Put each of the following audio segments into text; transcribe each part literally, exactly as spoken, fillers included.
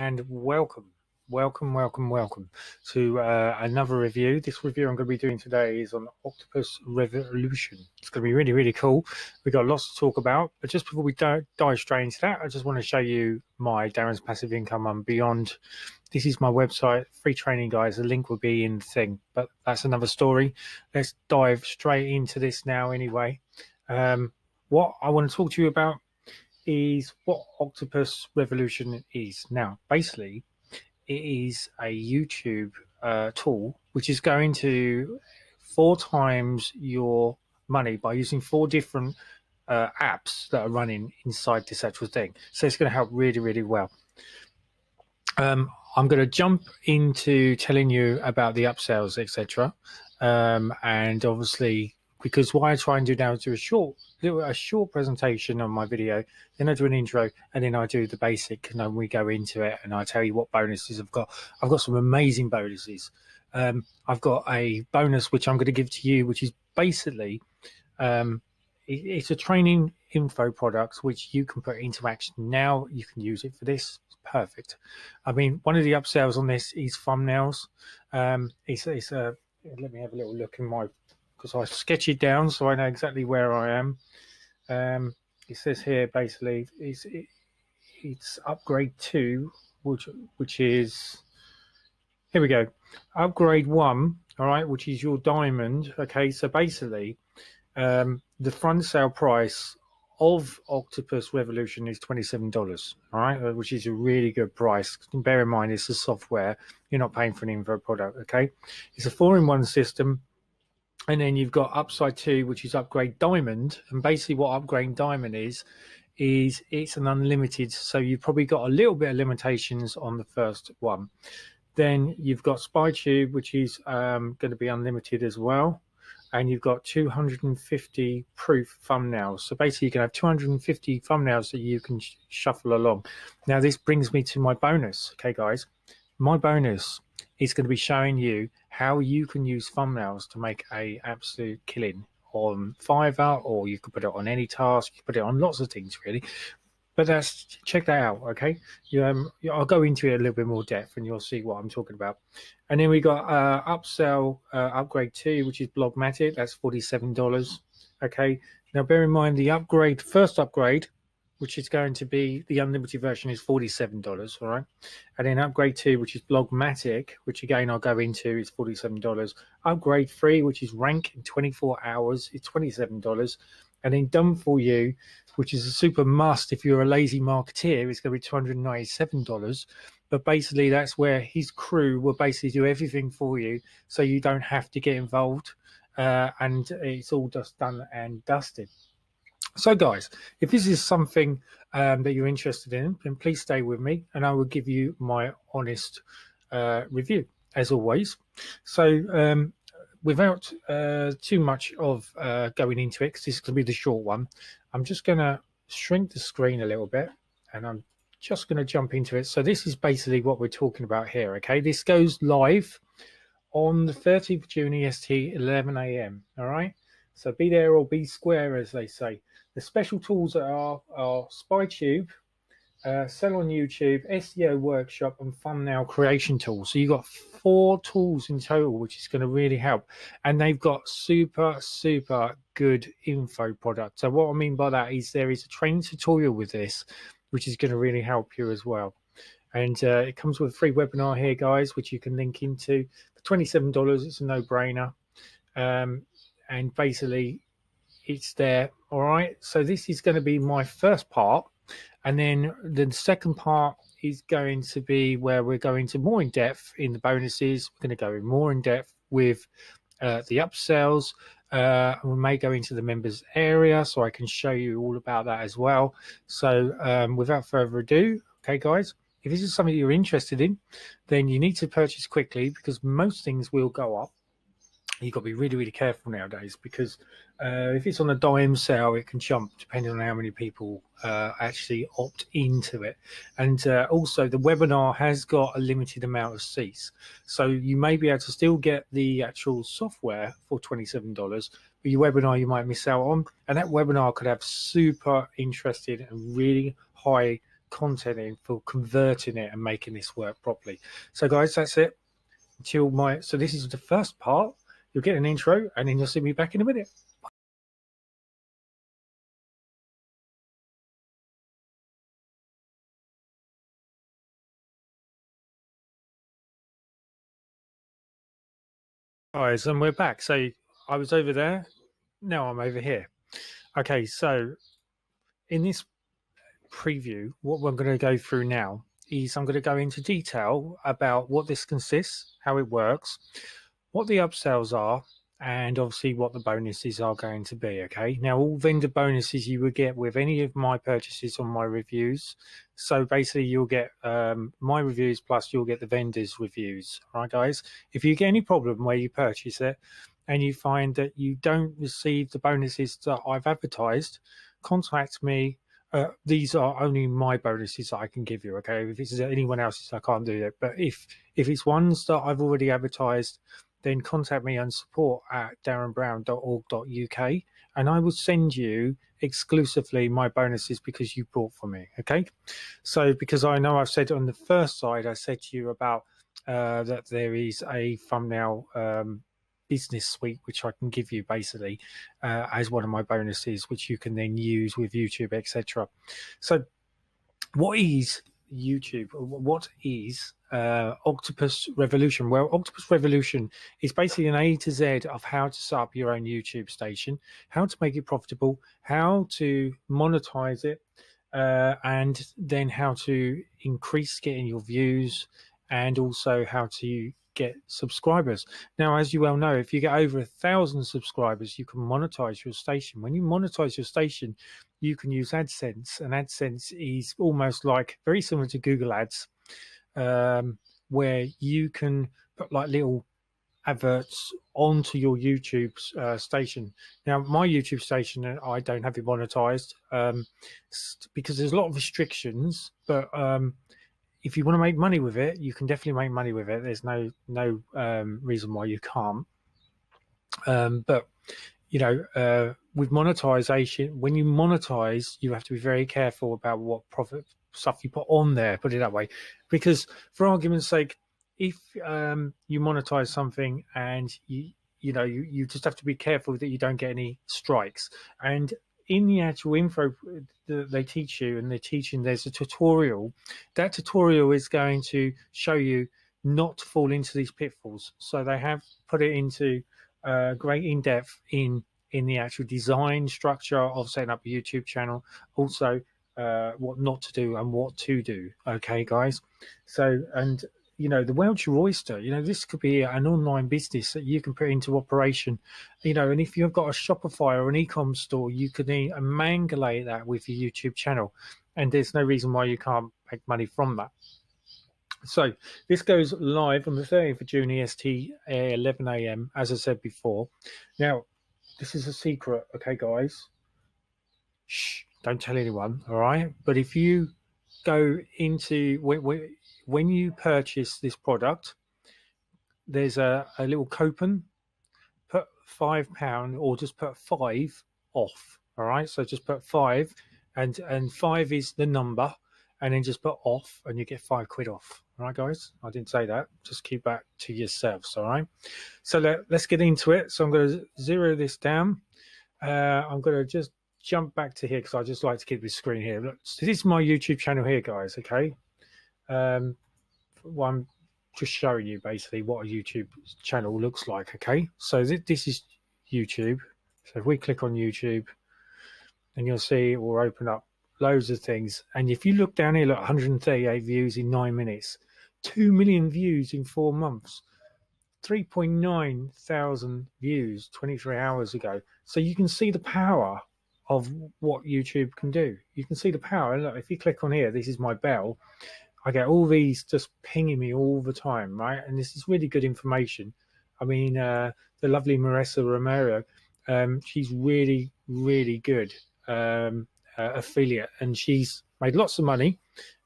And welcome, welcome, welcome, welcome to uh, another review. This review I'm going to be doing today is on Octopus Revolution. It's going to be really, really cool. We've got lots to talk about. But just before we dive straight into that, I just want to show you my Darren's Passive Income and Beyond. This is my website, free training, guys. The link will be in the thing, but that's another story. Let's dive straight into this now anyway. Um, what I want to talk to you about is what Octopus Revolution is. Now, basically, it is a YouTube uh, tool which is going to four times your money by using four different uh, apps that are running inside this actual thing. So it's going to help really, really well. Um, I'm going to jump into telling you about the upsells, et cetera. Um, and obviously, because what I try and do now is do a short little a short presentation on my video, then I do an intro, and then I do the basic, and then we go into it, and I tell you what bonuses I've got. I've got some amazing bonuses. Um, I've got a bonus which I'm going to give to you, which is basically um, it, it's a training info product which you can put into action now. You can use it for this. Perfect. I mean, one of the upsells on this is thumbnails. Um, it's it's a let me have a little look in my. Because I sketch it down so I know exactly where I am. Um, it says here basically it's, it, it's upgrade two, which which is here we go. Upgrade one, all right, which is your diamond. Okay, so basically um, the front sale price of Octopus Revolution is twenty-seven dollars, all right, which is a really good price. Bear in mind it's a software. You're not paying for an info product. Okay, it's a four-in-one system. And then you've got upside two, which is upgrade diamond. And basically what upgrade diamond is, is it's an unlimited. So you've probably got a little bit of limitations on the first one. Then you've got SpyTube, which is um, going to be unlimited as well. And you've got two hundred fifty proof thumbnails. So basically you can have two hundred fifty thumbnails that you can sh shuffle along. Now this brings me to my bonus. Okay, guys, my bonus is going to be showing you how you can use thumbnails to make a absolute killing on Fiverr, or you can put it on any task. You can put it on lots of things, really. But that's check that out, okay? You, um, I'll go into it a little bit more depth, and you'll see what I'm talking about. And then we got uh, upsell uh, upgrade two, which is Blogmatic. That's forty-seven dollars, okay? Now bear in mind the upgrade, first upgrade, which is going to be the unlimited version, is forty-seven dollars, all right? And then upgrade two, which is Blogmatic, which again I'll go into, is forty-seven dollars. Upgrade three, which is Rank in twenty-four hours, is twenty-seven dollars. And then Done For You, which is a super must if you're a lazy marketeer, is going to be two hundred ninety-seven dollars. But basically that's where his crew will basically do everything for you so you don't have to get involved, uh, and it's all just done and dusted. So, guys, if this is something um, that you're interested in, then please stay with me and I will give you my honest uh, review, as always. So, um, without uh, too much of uh, going into it, because this is going to be the short one, I'm just going to shrink the screen a little bit and I'm just going to jump into it. So this is basically what we're talking about here, okay? This goes live on the thirtieth of June E S T, eleven A M, all right? So be there or be square, as they say. The special tools that are, are SpyTube, uh, Sell on YouTube, S E O Workshop, and Thumbnail Creation Tool. So you've got four tools in total, which is going to really help. And they've got super, super good info product. So what I mean by that is there is a training tutorial with this, which is going to really help you as well. And uh, it comes with a free webinar here, guys, which you can link into. For twenty-seven dollars, it's a no-brainer. Um, and basically it's there, all right? So this is going to be my first part, and then the second part is going to be where we're going to more in depth in the bonuses. We're going to go in more in depth with uh, the upsells. Uh, we may go into the members area, so I can show you all about that as well. So um, without further ado, okay, guys, if this is something you're interested in, then you need to purchase quickly, because most things will go up. You've got to be really, really careful nowadays, because uh, if it's on a dime sale, it can jump depending on how many people uh, actually opt into it. And uh, also, the webinar has got a limited amount of seats. So you may be able to still get the actual software for twenty-seven dollars, but your webinar you might miss out on. And that webinar could have super interested and really high content in for converting it and making this work properly. So guys, that's it. Until my, so this is the first part. You'll get an intro and then you'll see me back in a minute. Guys, and we're back. So I was over there, now I'm over here. Okay, so in this preview, what we're going to go through now is I'm going to go into detail about what this consists, how it works, what the upsells are, and obviously what the bonuses are going to be. Okay, now all vendor bonuses you will get with any of my purchases on my reviews. So basically you'll get um, my reviews plus you'll get the vendor's reviews. All right guys, if you get any problem where you purchase it and you find that you don't receive the bonuses that I've advertised, contact me. Uh, these are only my bonuses that I can give you, okay? If it's anyone else's, I can't do that. But if if it's ones that I've already advertised, then contact me on support at darren brown dot org dot U K, and I will send you exclusively my bonuses because you bought for me, okay? So because I know I've said on the first side, I said to you about uh, that there is a thumbnail um, business suite which I can give you basically uh, as one of my bonuses, which you can then use with YouTube, et cetera. So what is YouTube? What is uh, Octopus Revolution? Well, Octopus Revolution is basically an A to Z of how to set up your own YouTube station, how to make it profitable, how to monetize it, uh, and then how to increase getting your views, and also how to get subscribers. Now, as you well know, if you get over a thousand subscribers, you can monetize your station. When you monetize your station, you can use AdSense, and AdSense is almost like very similar to Google Ads, um, where you can put like little adverts onto your YouTube uh, station. Now, my YouTube station, I don't have it monetized um, because there's a lot of restrictions, but um, if you want to make money with it, you can definitely make money with it. There's no no um, reason why you can't. Um, but, you know, uh, with monetization, when you monetize, you have to be very careful about what profit stuff you put on there, put it that way. Because for argument's sake, if um, you monetize something and, you, you know, you, you just have to be careful that you don't get any strikes. And in the actual info that they teach you and they're teaching, there's a tutorial. That tutorial is going to show you not to fall into these pitfalls. So they have put it into uh, great in-depth in in the actual design structure of setting up a YouTube channel, also uh, what not to do and what to do. Okay, guys. So, and you know, the world's your oyster. You know, this could be an online business that you can put into operation, you know, and if you've got a Shopify or an e-com store, you can amalgamate that with your YouTube channel, and there's no reason why you can't make money from that. So this goes live on the thirtieth of June E S T, eleven A M as I said before. Now, this is a secret, okay, guys? Shh, don't tell anyone, all right? But if you go into... We, we, when you purchase this product, there's a, a little coupon, put five pound or just put five off. All right, so just put five, and and five is the number, and then just put off and you get five quid off. All right, guys, I didn't say that, just keep that to yourselves. All right, so let, let's get into it. So I'm going to zero this down. Uh, I'm going to just jump back to here because I just like to keep this screen here. Look, so this is my YouTube channel here, guys, okay? Um, well, I'm just showing you basically what a YouTube channel looks like, okay? So th this is YouTube. So if we click on YouTube, and you'll see it will open up loads of things. And if you look down here, look, one hundred thirty-eight views in nine minutes, two million views in four months, three point nine thousand views twenty-three hours ago. So you can see the power of what YouTube can do. You can see the power. And look, if you click on here, this is my bell. I get all these just pinging me all the time, right? And this is really good information. I mean, uh, the lovely Marissa Romero, um, she's really, really good um, uh, affiliate, and she's made lots of money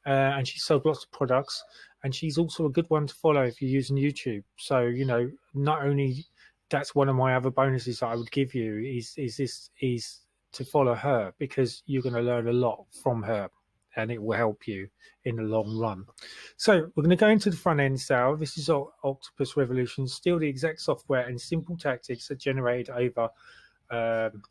uh, and she's sold lots of products, and she's also a good one to follow if you're using YouTube. So, you know, not only that's one of my other bonuses that I would give you is, is, this, is to follow her, because you're going to learn a lot from her. and it will help you in the long run. So we're going to go into the front end sale. This is Octopus Revolution, still the exact software and simple tactics that generated over um,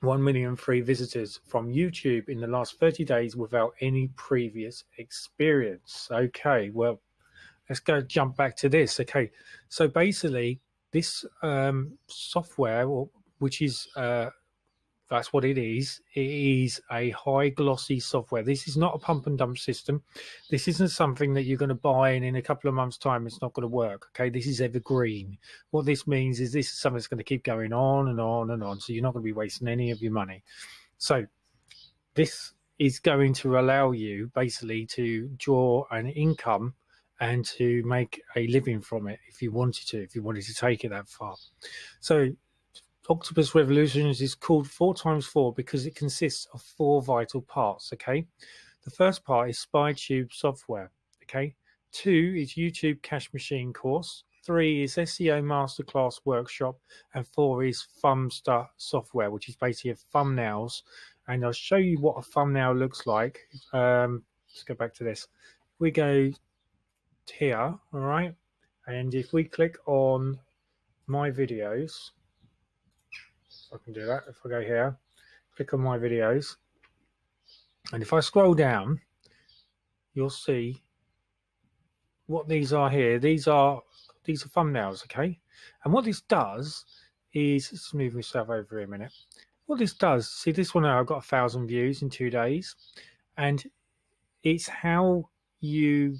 one million free visitors from YouTube in the last thirty days without any previous experience. Okay, well, let's go jump back to this. Okay, so basically this um, software, which is uh, that's what it is. It is a high glossy software. This is not a pump and dump system. This isn't something that you're going to buy and in a couple of months' time it's not going to work. Okay, this is evergreen. What this means is this is something that's going to keep going on and on and on. So you're not going to be wasting any of your money. So this is going to allow you basically to draw an income and to make a living from it if you wanted to, if you wanted to take it that far. So Octopus Revolutions is called four times four because it consists of four vital parts, okay? The first part is SpyTube software, okay? Two is YouTube Cash Machine course. Three is S E O Masterclass workshop. And four is Thumbster software, which is basically thumbnails. And I'll show you what a thumbnail looks like. Um, let's go back to this. We go here, all right? And if we click on my videos, I can do that. If I go here, click on my videos, and if I scroll down, you'll see what these are here. These are these are thumbnails, okay? And what this does is, let's move myself over here a minute. What this does, see this one now, I've got a thousand views in two days, and it's how you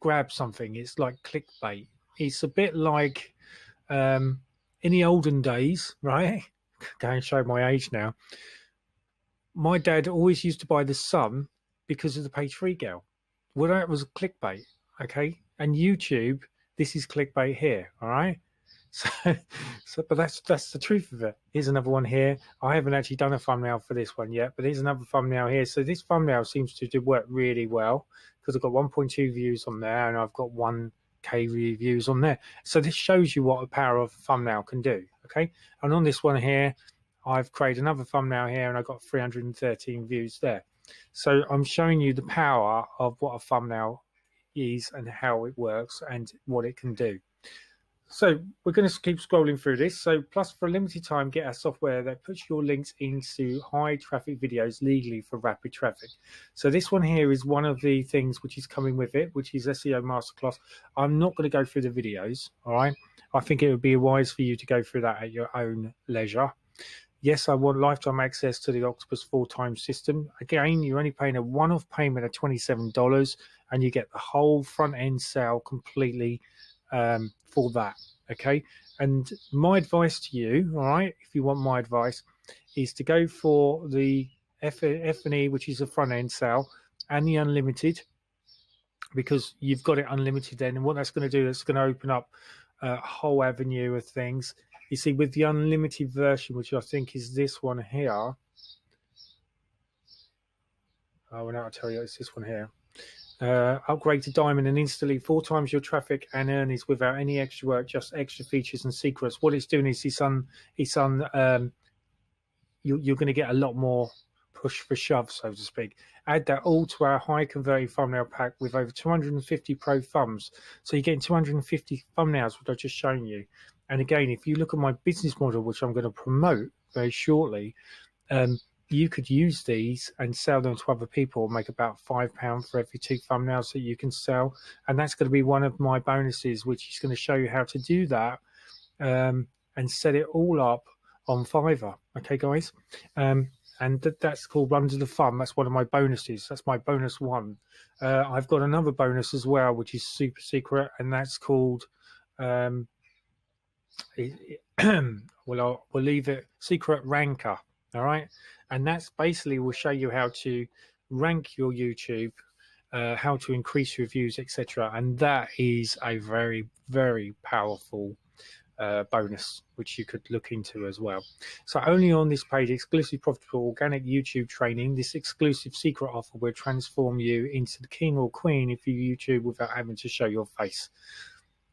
grab something. It's like clickbait. It's a bit like um, in the olden days, right? Go and show my age now. My dad always used to buy The Sun because of the Page Three Girl. Well, that was clickbait, okay? And YouTube, this is clickbait here, all right? So, so but that's that's the truth of it. Here's another one here. I haven't actually done a thumbnail for this one yet, but here's another thumbnail here. So this thumbnail seems to do work really well because I've got one point two views on there and I've got one K reviews on there. So this shows you what the power of a thumbnail can do. Okay, and on this one here, I've created another thumbnail here and I've got three hundred thirteen views there. So I'm showing you the power of what a thumbnail is and how it works and what it can do. So we're going to keep scrolling through this. So plus, for a limited time, get our software that puts your links into high traffic videos legally for rapid traffic. So this one here is one of the things which is coming with it, which is S E O Masterclass. I'm not going to go through the videos, all right? I think it would be wise for you to go through that at your own leisure. Yes, I want lifetime access to the Octopus full-time system. Again, you're only paying a one-off payment of twenty-seven dollars and you get the whole front-end sale completely um for that, okay? And my advice to you, all right, if you want my advice, is to go for the F and E, which is the front end sale, and the unlimited, because you've got it unlimited then. And what that's going to do, that's going to open up a whole avenue of things. You see, with the unlimited version, which I think is this one here, I will now tell you it's this one here. Uh, upgrade to diamond and instantly four times your traffic and earnings without any extra work, just extra features and secrets. What it's doing is it's on, it's on, um, you, you're going to get a lot more push for shove, so to speak. Add that all to our high converting thumbnail pack with over two hundred fifty pro thumbs. So you're getting two hundred fifty thumbnails, which I've just shown you. And again, if you look at my business model, which I'm going to promote very shortly, um, you could use these and sell them to other people, make about five pounds for every two thumbnails that you can sell. And that's going to be one of my bonuses, which is going to show you how to do that um, and set it all up on Fiverr. Okay, guys. Um, and th that's called Run to the Thumb. That's one of my bonuses. That's my bonus one. Uh, I've got another bonus as well, which is super secret. And that's called, um, it, it well, I'll, we'll leave it Secret Ranker. All right, and that's basically will show you how to rank your YouTube, uh, how to increase your views, et cetera. And that is a very, very powerful uh, bonus, which you could look into as well. So only on this page, exclusive profitable organic YouTube training, this exclusive secret offer will transform you into the king or queen if you YouTube without having to show your face.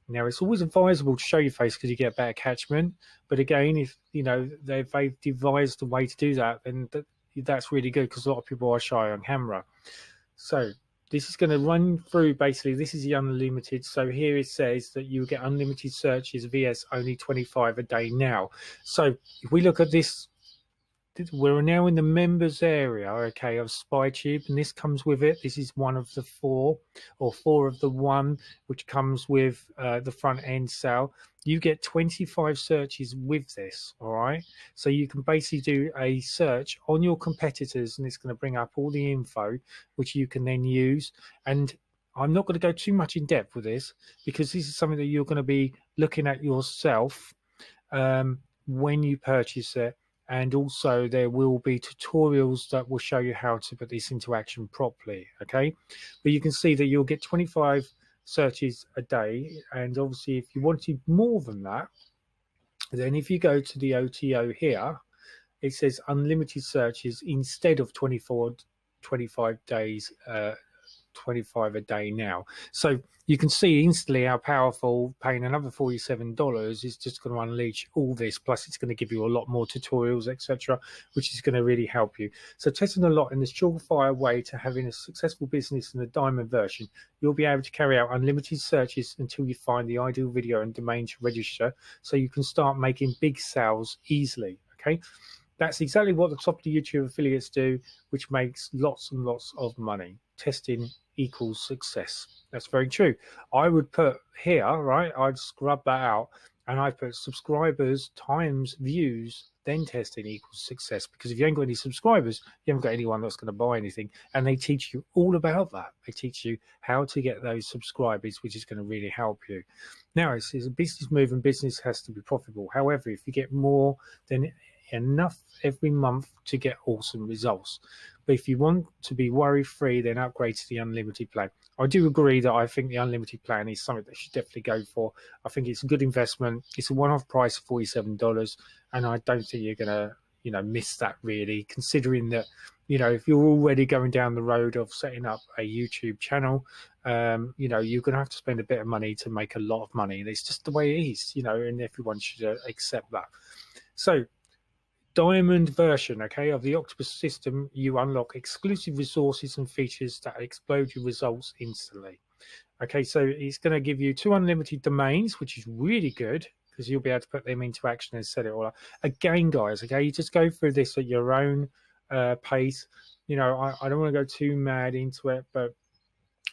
Now, it's always advisable to show your face because you get better catchment. But again, if you know they've, they've devised a way to do that, then that that's really good because a lot of people are shy on camera. So this is going to run through, basically, this is the unlimited. So here it says that you get unlimited searches versus only twenty-five a day now. So if we look at this, we're now in the members area, okay, of SpyTube, and this comes with it. This is one of the four, or four of the one, which comes with uh, the front end sale. You get twenty-five searches with this, all right? So you can basically do a search on your competitors, and it's going to bring up all the info, which you can then use. And I'm not going to go too much in depth with this, because this is something that you're going to be looking at yourself um, when you purchase it. And also there will be tutorials that will show you how to put this into action properly, okay? But you can see that you'll get twenty-five searches a day, and obviously if you wanted more than that, then if you go to the O T O here, it says unlimited searches instead of twenty-four, twenty-five days, uh, twenty-five a day now. So you can see instantly how powerful paying another forty-seven dollars is just going to unleash all this, plus it's going to give you a lot more tutorials, etc., which is going to really help you. So testing a lot in the surefire way to having a successful business in the diamond version, you'll be able to carry out unlimited searches until you find the ideal video and domain to register, so you can start making big sales easily, okay? That's exactly what the top of the YouTube affiliates do, which makes lots and lots of money. Testing equals success. That's very true. I would put here, right, I'd scrub that out, and I put subscribers times views, then testing equals success, because if you ain't got any subscribers, you haven't got anyone that's going to buy anything. And they teach you all about that. They teach you how to get those subscribers, which is going to really help you. Now, it's, it's a business move, and business has to be profitable. However, if you get more than enough every month to get awesome results. But if you want to be worry-free, then upgrade to the unlimited plan. I do agree that I think the unlimited plan is something that you should definitely go for. I think it's a good investment. It's a one-off price of forty-seven dollars, and I don't think you're gonna, you know, miss that really, considering that, you know, if you're already going down the road of setting up a YouTube channel, um, you know, you're gonna have to spend a bit of money to make a lot of money. It's just the way it is, you know, and everyone should uh, accept that. So diamond version, okay, of the Octopus system, you unlock exclusive resources and features that explode your results instantly. Okay, so it's going to give you two unlimited domains, which is really good, because you'll be able to put them into action and set it all up. Again, guys, okay, you just go through this at your own uh, pace. You know, I, I don't want to go too mad into it, but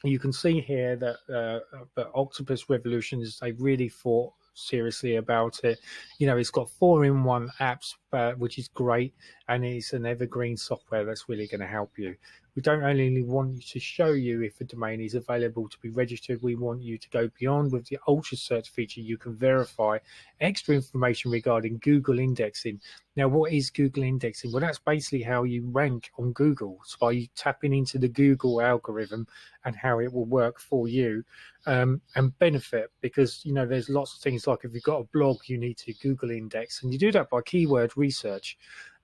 you can see here that uh, Octopus Revolution is, they really fought seriously about it. You know, it's got four in one apps, uh, which is great, and it's an evergreen software that's really going to help you. We don't only want to show you if a domain is available to be registered, we want you to go beyond with the ultra search feature. You can verify extra information regarding Google indexing. Now, what is Google indexing? Well, that's basically how you rank on Google. It's by tapping into the Google algorithm and how it will work for you um, and benefit, because, you know, there's lots of things like if you've got a blog, you need to Google index, and you do that by keyword research.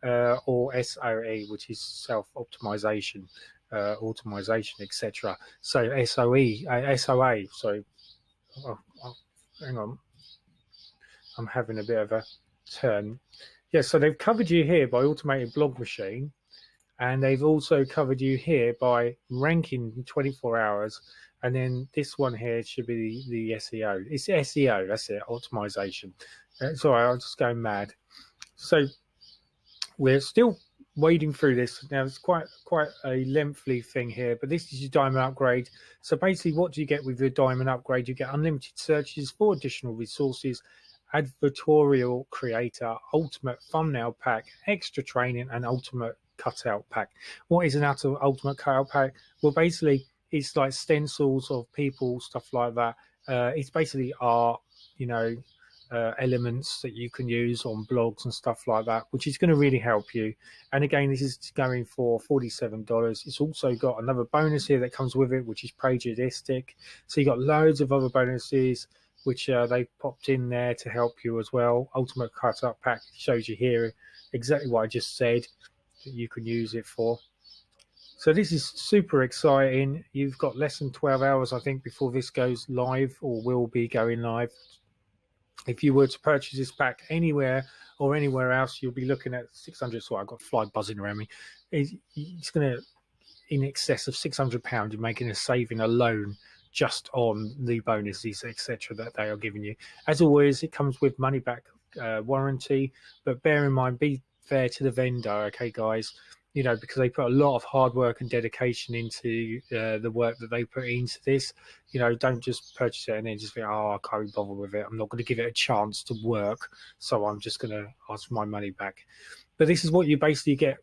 Uh, or S O E, which is self-optimization, uh, automation, et cetera. So S O E, uh, S O A. So, oh, oh, hang on, I'm having a bit of a turn. Yeah, so they've covered you here by automated blog machine, and they've also covered you here by ranking in twenty-four hours. And then this one here should be the, the S E O. It's S E O. That's it. Optimization. It's all right. I'm just going mad. So we're still wading through this. Now, it's quite quite a lengthy thing here, but this is your diamond upgrade. So basically, what do you get with your diamond upgrade? You get unlimited searches, for additional resources, advertorial creator, ultimate thumbnail pack, extra training, and ultimate cutout pack. What is an ultimate cutout pack? Well, basically, it's like stencils of people, stuff like that. Uh, it's basically art, you know, Uh, elements that you can use on blogs and stuff like that, which is going to really help you. And again, this is going for forty-seven dollars. It's also got another bonus here that comes with it, which is prejudistic. So you got loads of other bonuses which uh, they popped in there to help you as well. Ultimate cut-up pack shows you here exactly what I just said that you can use it for. So this is super exciting. You've got less than twelve hours, I think, before this goes live, or will be going live. If you were to purchase this pack anywhere or anywhere else, you'll be looking at six hundred. So I've got fly buzzing around me. it's, it's going to, in excess of six hundred pounds, you're making a saving alone just on the bonuses, et cetera, that they are giving you. As always, it comes with money back uh, warranty, but bear in mind, be fair to the vendor, okay, guys? You know, because they put a lot of hard work and dedication into uh, the work that they put into this. You know, don't just purchase it and then just think, oh, I can't be bothered with it. I'm not going to give it a chance to work, so I'm just going to ask for my money back. But this is what you basically get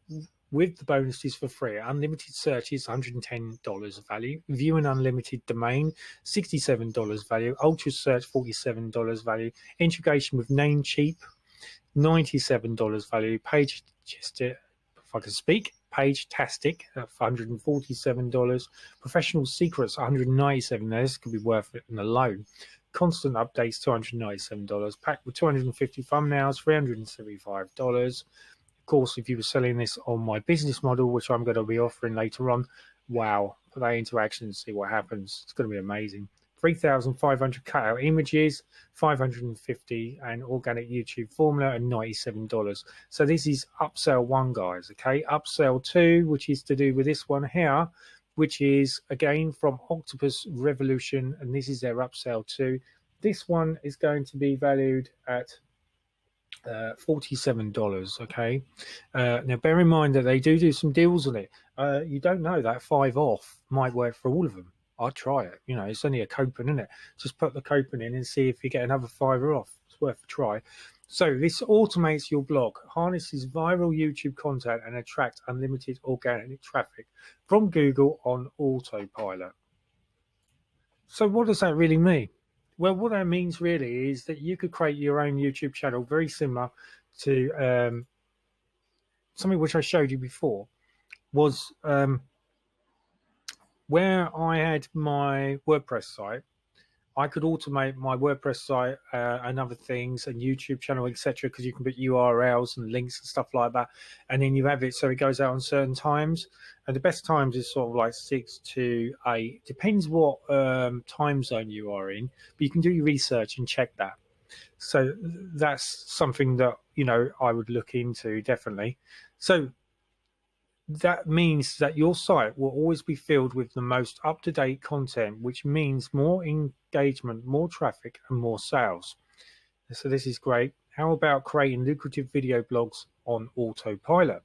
with the bonuses for free. Unlimited searches, one hundred and ten dollars value. View an unlimited domain, sixty-seven dollars value. Ultra search, forty-seven dollars value. Integration with Namecheap, ninety-seven dollars value. Page just it. I can speak, Pagetastic at one hundred and forty-seven dollars, Professional Secrets one hundred and ninety-seven dollars, now this could be worth it in a loan, Constant Updates two hundred and ninety-seven dollars, packed with two hundred and fifty thumbnails, three hundred and seventy-five dollars. Of course, if you were selling this on my business model, which I'm going to be offering later on, wow, put that into action and see what happens. It's going to be amazing. three thousand five hundred cutout images, five hundred and fifty and organic YouTube formula, and ninety-seven dollars. So this is upsell one, guys, okay? Upsell two, which is to do with this one here, which is, again, from Octopus Revolution, and this is their upsell two. This one is going to be valued at uh, forty-seven dollars, okay? Uh, now, bear in mind that they do do some deals on it. Uh, you don't know, that five off might work for all of them. I'd try it. You know, it's only a coupon, isn't it? Just put the coupon in and see if you get another fiver off. It's worth a try. So this automates your blog, harnesses viral YouTube content, and attracts unlimited organic traffic from Google on autopilot. So what does that really mean? Well, what that means really is that you could create your own YouTube channel, very similar to um, something which I showed you before, was... Um, where I had my WordPress site, I could automate my WordPress site uh, and other things, and YouTube channel, et cetera, because you can put U R Ls and links and stuff like that, and then you have it so it goes out on certain times. And the best times is sort of like six to eight, depends what um, time zone you are in, but you can do your research and check that. So that's something that, you know, I would look into definitely. So that means that your site will always be filled with the most up-to-date content, which means more engagement, more traffic, and more sales. So this is great. How about creating lucrative video blogs on autopilot?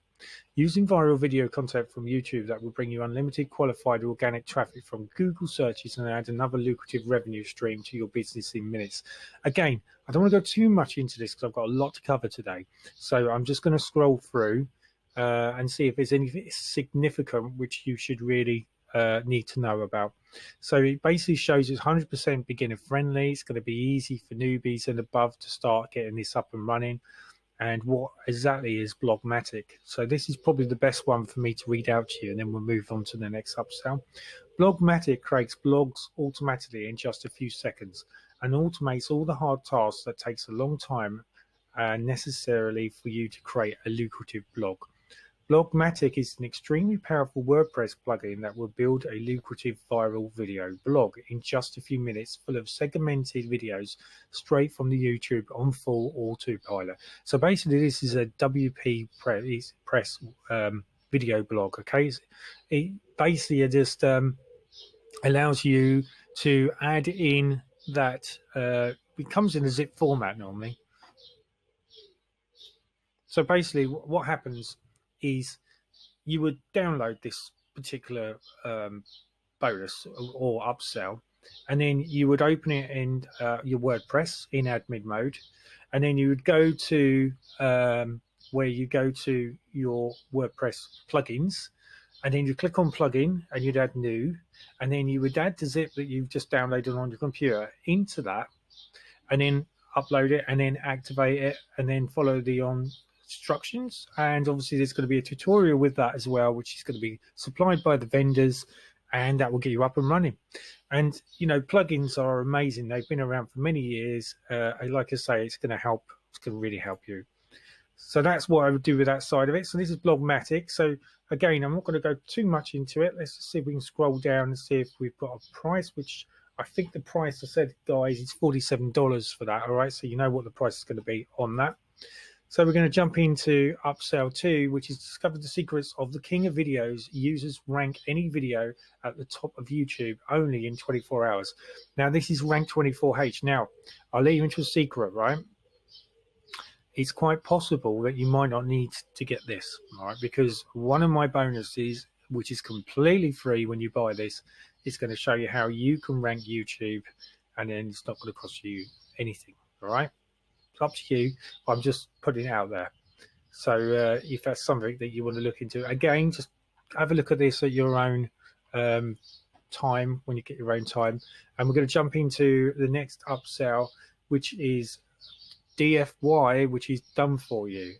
Using viral video content from YouTube that will bring you unlimited qualified organic traffic from Google searches and add another lucrative revenue stream to your business in minutes. Again, I don't want to go too much into this because I've got a lot to cover today. So I'm just going to scroll through Uh, and see if there's anything significant which you should really uh, need to know about. So it basically shows it's one hundred percent beginner friendly. It's going to be easy for newbies and above to start getting this up and running. And what exactly is Blogmatic? So this is probably the best one for me to read out to you, and then we'll move on to the next upsell. Blogmatic creates blogs automatically in just a few seconds and automates all the hard tasks that takes a long time uh, necessarily for you to create a lucrative blog. Blogmatic is an extremely powerful WordPress plugin that will build a lucrative viral video blog in just a few minutes, full of segmented videos straight from the YouTube on full autopilot. So basically, this is a W P Press, press um, video blog. Okay, it basically just um, allows you to add in that. Uh, it comes in a zip format normally. So basically, what happens is you would download this particular um, bonus or upsell, and then you would open it in uh, your WordPress in admin mode, and then you would go to um, where you go to your WordPress plugins, and then you click on plugin and you'd add new, and then you would add the zip that you've just downloaded on your computer into that, and then upload it, and then activate it, and then follow the on instructions. And obviously there's going to be a tutorial with that as well, which is going to be supplied by the vendors, and that will get you up and running. And you know, plugins are amazing. They've been around for many years. uh, like I say, it's going to help, it's going to really help you. So that's what I would do with that side of it. So this is Blogmatic. So again, I'm not going to go too much into it. Let's just see if we can scroll down and see if we've got a price, which I think the price I said, guys, is forty-seven dollars for that. All right, so you know what the price is going to be on that. So we're going to jump into upsell two, which is discover the secrets of the king of videos. Users rank any video at the top of YouTube only in twenty-four hours. Now, this is Rank twenty-four H. Now, I'll let you into a secret, right? It's quite possible that you might not need to get this, all right? Because one of my bonuses, which is completely free when you buy this, is going to show you how you can rank YouTube, and then it's not going to cost you anything, all right? Up to you. I'm just putting it out there. So uh, if that's something that you want to look into, again, just have a look at this at your own um, time, when you get your own time. And we're going to jump into the next upsell, which is D F Y, which is done for you.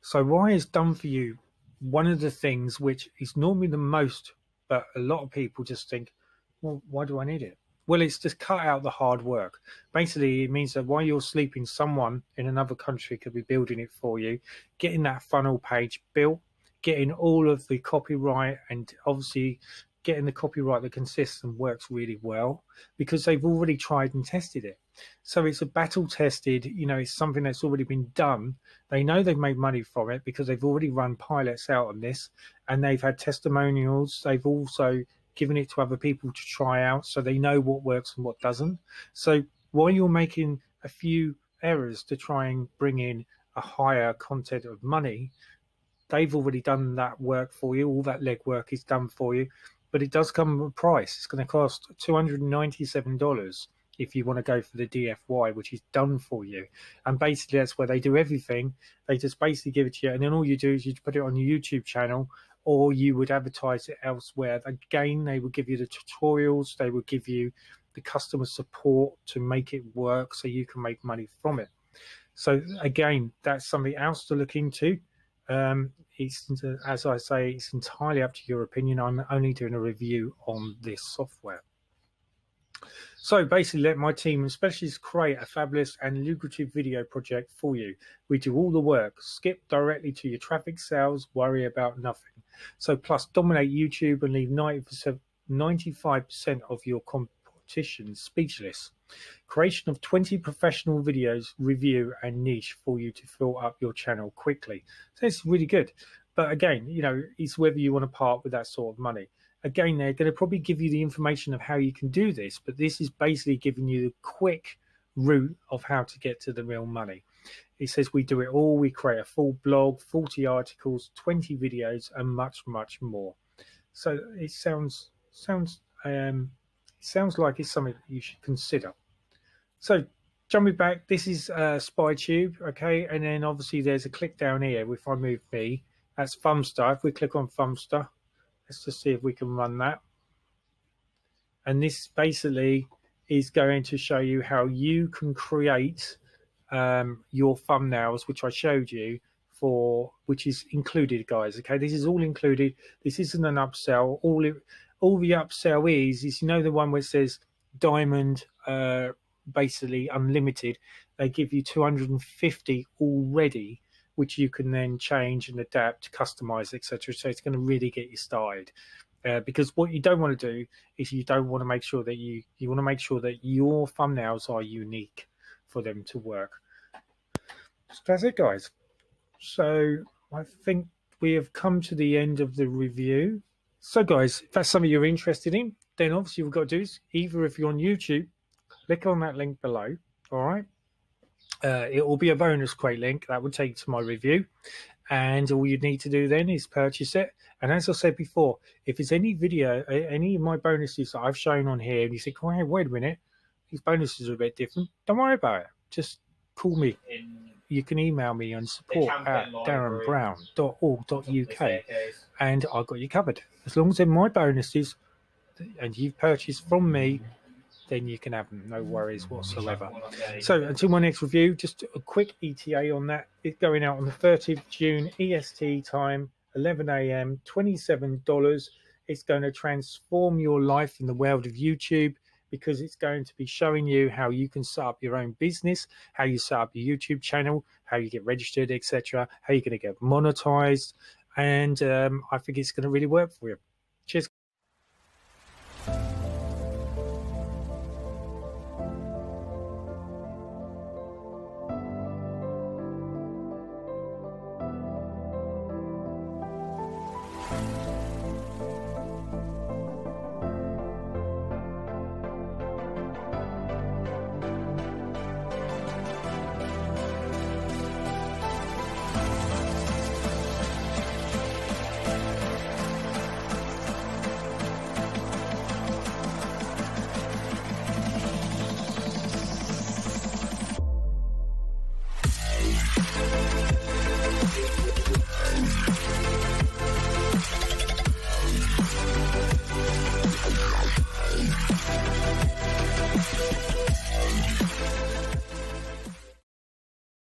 So why is done for you one of the things which is normally the most, but a lot of people just think, well, why do I need it? Well, it's just cut out the hard work. Basically, it means that while you're sleeping, someone in another country could be building it for you, getting that funnel page built, getting all of the copyright, and obviously getting the copyright that consists and works really well, because they've already tried and tested it. So it's a battle tested, you know, it's something that's already been done. They know they've made money from it because they've already run pilots out on this, and they've had testimonials. They've also giving it to other people to try out, so they know what works and what doesn't. So while you're making a few errors to try and bring in a higher content of money, they've already done that work for you. All that legwork is done for you, but it does come with a price. It's going to cost two hundred ninety-seven dollars if you want to go for the D F Y, which is done for you. And basically that's where they do everything. They just basically give it to you, and then all you do is you put it on your YouTube channel, or you would advertise it elsewhere. Again, they will give you the tutorials, they will give you the customer support to make it work so you can make money from it. So again, that's something else to look into. Um, it's, as I say, it's entirely up to your opinion. I'm only doing a review on this software. So basically, let my team and specialists create a fabulous and lucrative video project for you. We do all the work, skip directly to your traffic sales, worry about nothing. So plus dominate YouTube and leave ninety-five percent of your competition speechless. Creation of twenty professional videos, review and niche for you to fill up your channel quickly. So it's really good. But again, you know, it's whether you want to part with that sort of money. Again, they're going to probably give you the information of how you can do this, but this is basically giving you the quick route of how to get to the real money. It says we do it all. We create a full blog, forty articles, twenty videos, and much, much more. So it sounds sounds um, sounds like it's something that you should consider. So jumping back, this is uh, SpyTube, okay, and then obviously there's a click down here. If I move me, that's Thumbster. If we click on Thumbster. Let's just see if we can run that. And this basically is going to show you how you can create um, your thumbnails, which I showed you, for which is included, guys. Okay, this is all included. This isn't an upsell. All it, all the upsell is is you know the one where it says diamond, uh, basically unlimited. They give you two hundred fifty already, which you can then change and adapt, customize, et cetera. So it's going to really get you started, uh, because what you don't want to do is you don't want to make sure that you you want to make sure that your thumbnails are unique for them to work. So that's it, guys. So I think we have come to the end of the review. So, guys, if that's something you're interested in, then obviously we've got to do is either if you're on YouTube, click on that link below. All right. Uh, it will be a bonus crate link that will take you to my review, and all you need to do then is purchase it. And as I said before, if there's any video, any of my bonuses that I've shown on here, and you think, oh, hey, wait a minute, these bonuses are a bit different, don't worry about it. Just call me. You can email me on support at darren brown dot org dot U K, and I've got you covered. As long as they're my bonuses and you've purchased from me, then you can have them, no worries whatsoever. So until my next review, just a quick E T A on that. It's going out on the thirtieth of June, E S T time, eleven A M, twenty-seven dollars. It's going to transform your life in the world of YouTube, because it's going to be showing you how you can set up your own business, how you set up your YouTube channel, how you get registered, et cetera, how you're going to get monetized. And um, I think it's going to really work for you.